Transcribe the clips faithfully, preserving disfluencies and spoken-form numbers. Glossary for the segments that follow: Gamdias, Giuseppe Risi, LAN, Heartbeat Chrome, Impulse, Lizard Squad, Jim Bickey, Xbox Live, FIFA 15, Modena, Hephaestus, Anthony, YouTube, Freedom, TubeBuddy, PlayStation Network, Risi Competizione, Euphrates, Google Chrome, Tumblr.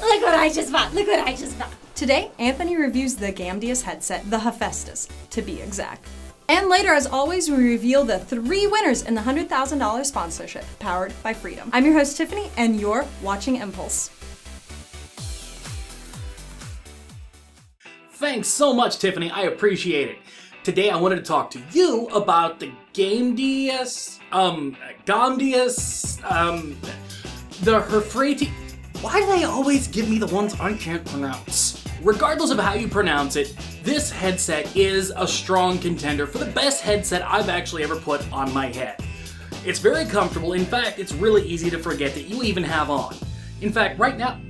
Look what I just bought, look what I just bought. Today, Anthony reviews the Gamdias headset, the Hephaestus, to be exact. And later, as always, we reveal the three winners in the one hundred thousand dollar sponsorship, powered by Freedom. I'm your host, Tiffany, and you're watching Impulse. Thanks so much, Tiffany. I appreciate it. Today, I wanted to talk to you about the Gamdias, um, Gamdias, um, the Hephaestus. Why do they always give me the ones I can't pronounce? Regardless of how you pronounce it, this headset is a strong contender for the best headset I've actually ever put on my head. It's very comfortable. In fact, it's really easy to forget that you even have on. In fact, right now,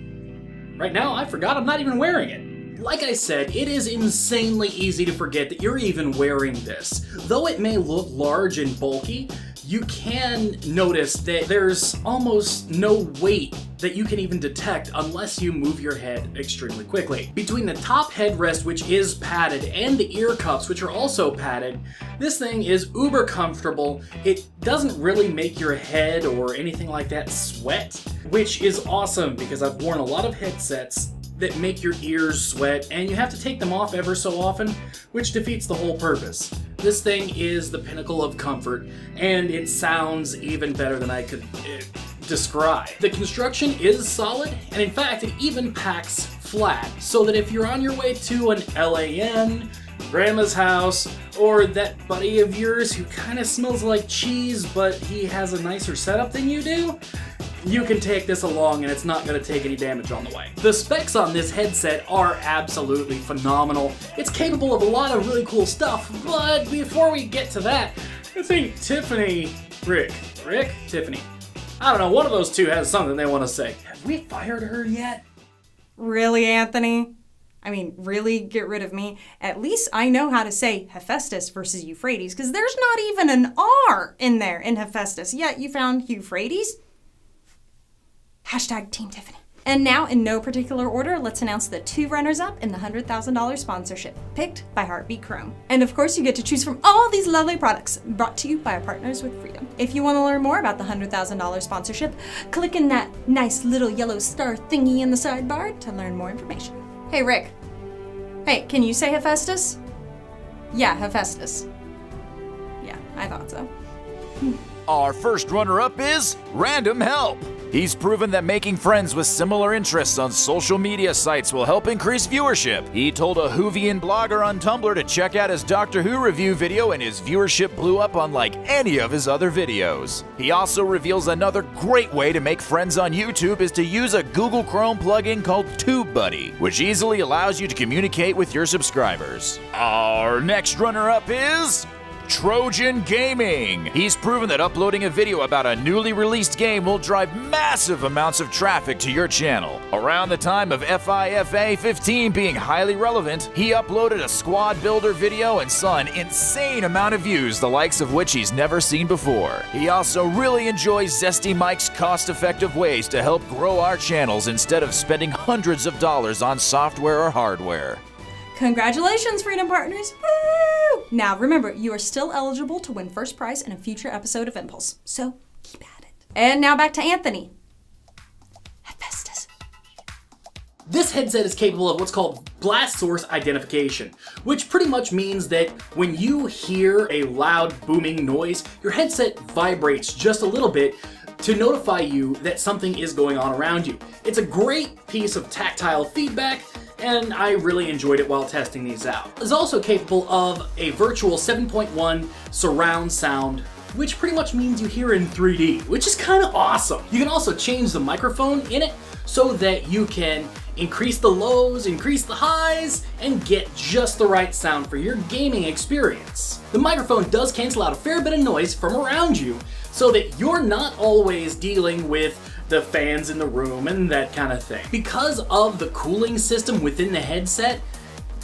right now I forgot I'm not even wearing it. Like I said, it is insanely easy to forget that you're even wearing this. Though it may look large and bulky, you can notice that there's almost no weight that you can even detect unless you move your head extremely quickly. Between the top headrest, which is padded, and the ear cups, which are also padded, this thing is uber comfortable. It doesn't really make your head or anything like that sweat, which is awesome because I've worn a lot of headsets that make your ears sweat and you have to take them off ever so often, which defeats the whole purpose. This thing is the pinnacle of comfort and it sounds even better than I could uh, describe. The construction is solid and in fact it even packs flat so that if you're on your way to an LAN, grandma's house, or that buddy of yours who kind of smells like cheese but he has a nicer setup than you do, you can take this along and it's not going to take any damage on the way. The specs on this headset are absolutely phenomenal. It's capable of a lot of really cool stuff, but before we get to that, I think Tiffany, Rick, Rick, Tiffany, I don't know, one of those two has something they want to say. Have we fired her yet? Really, Anthony? I mean, really get rid of me? At least I know how to say Hephaestus versus Euphrates, because there's not even an R in there in Hephaestus, yet you found Euphrates? Hashtag Team Tiffany. And now, in no particular order, let's announce the two runners-up in the one hundred thousand dollar sponsorship, picked by Heartbeat Chrome. And of course, you get to choose from all these lovely products, brought to you by our partners with Freedom. If you want to learn more about the one hundred thousand dollar sponsorship, click in that nice little yellow star thingy in the sidebar to learn more information. Hey, Rick. Hey, can you say Hephaestus? Yeah, Hephaestus. Yeah, I thought so. Our first runner-up is Random Help. He's proven that making friends with similar interests on social media sites will help increase viewership. He told a Whovian blogger on Tumblr to check out his Doctor Who review video and his viewership blew up unlike any of his other videos. He also reveals another great way to make friends on YouTube is to use a Google Chrome plugin called TubeBuddy, which easily allows you to communicate with your subscribers. Our next runner-up is Trojan Gaming. He's proven that uploading a video about a newly released game will drive massive amounts of traffic to your channel. Around the time of FIFA fifteen being highly relevant, he uploaded a squad builder video and saw an insane amount of views, the likes of which he's never seen before. He also really enjoys Zesty Mike's cost-effective ways to help grow our channels instead of spending hundreds of dollars on software or hardware. Congratulations, Freedom Partners! Woo! Now remember, you are still eligible to win first prize in a future episode of Impulse, so keep at it. And now back to Anthony. Hephaestus. This headset is capable of what's called blast source identification, which pretty much means that when you hear a loud booming noise, your headset vibrates just a little bit to notify you that something is going on around you. It's a great piece of tactile feedback, and I really enjoyed it while testing these out. It's also capable of a virtual seven point one surround sound, which pretty much means you hear in three D, which is kind of awesome. You can also change the microphone in it so that you can increase the lows, increase the highs, and get just the right sound for your gaming experience. The microphone does cancel out a fair bit of noise from around you so that you're not always dealing with the fans in the room and that kind of thing. Because of the cooling system within the headset,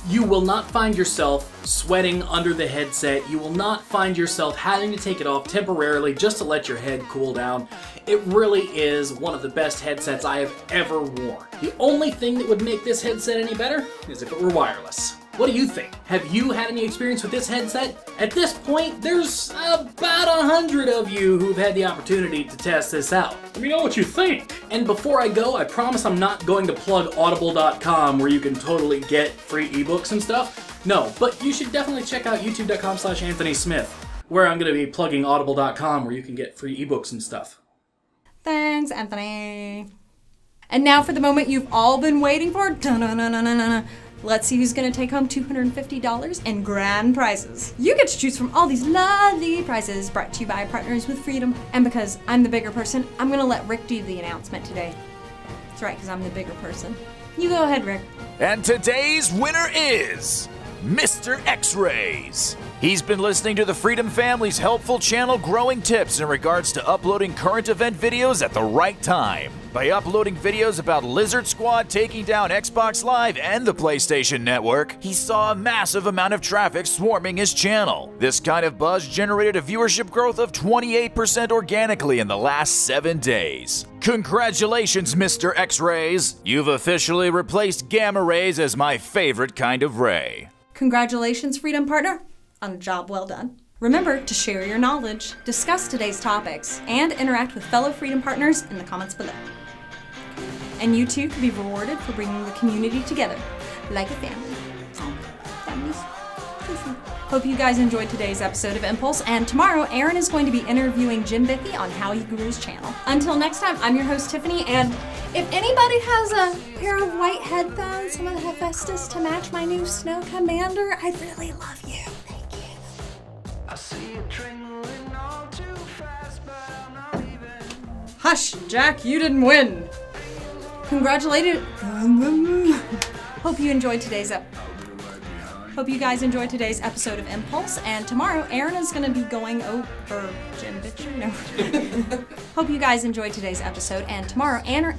you will not find yourself sweating under the headset. You will not find yourself having to take it off temporarily just to let your head cool down. It really is one of the best headsets I have ever worn. The only thing that would make this headset any better is if it were wireless. What do you think? Have you had any experience with this headset? At this point, there's about a hundred of you who've had the opportunity to test this out. Let me know what you think. And before I go, I promise I'm not going to plug audible dot com where you can totally get free ebooks and stuff. No, but you should definitely check out youtube dot com slash Anthony Smith where I'm going to be plugging audible dot com where you can get free ebooks and stuff. Thanks, Anthony. And now for the moment you've all been waiting for. Dun-dun-dun-dun-dun-dun. Let's see who's gonna take home two hundred fifty dollars in grand prizes. You get to choose from all these lovely prizes brought to you by Partners with Freedom. And because I'm the bigger person, I'm gonna let Rick do the announcement today. That's right, because I'm the bigger person. You go ahead, Rick. And today's winner is Mister X-Rays. He's been listening to the Freedom Family's helpful channel Growing Tips in regards to uploading current event videos at the right time. By uploading videos about Lizard Squad taking down Xbox Live and the PlayStation Network, he saw a massive amount of traffic swarming his channel. This kind of buzz generated a viewership growth of twenty-eight percent organically in the last seven days. Congratulations, Mister X-Rays! You've officially replaced gamma rays as my favorite kind of ray. Congratulations, Freedom Partner, on a job well done. Remember to share your knowledge, discuss today's topics, and interact with fellow Freedom Partners in the comments below. And you too can be rewarded for bringing the community together, like a family. Families. Hope you guys enjoyed today's episode of Impulse, and tomorrow Aaron is going to be interviewing Jim Bickey on How He Grew His channel. Until next time, I'm your host Tiffany, and if anybody has a pair of white headphones, some of the Hephaestus to match my new Snow Commander, I'd really love you. Thank you. I see it trembling all too fast, but I'm not even. Hush, Jack, you didn't win. Congratulations. Hope you enjoyed today's episode. Hope you guys enjoyed today's episode of Impulse, and tomorrow Aaron is going to be going over Jim Bitcher. No. Hope you guys enjoyed today's episode, and tomorrow Aaron.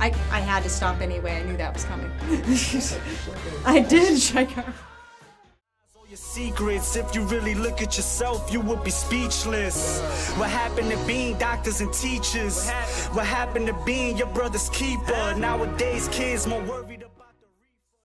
I I had to stop anyway. I knew that was coming. I did check out. Your secrets, if you really look at yourself, you would be speechless. What happened to being doctors and teachers? What happened to being your brother's keeper? Nowadays, kids more worried about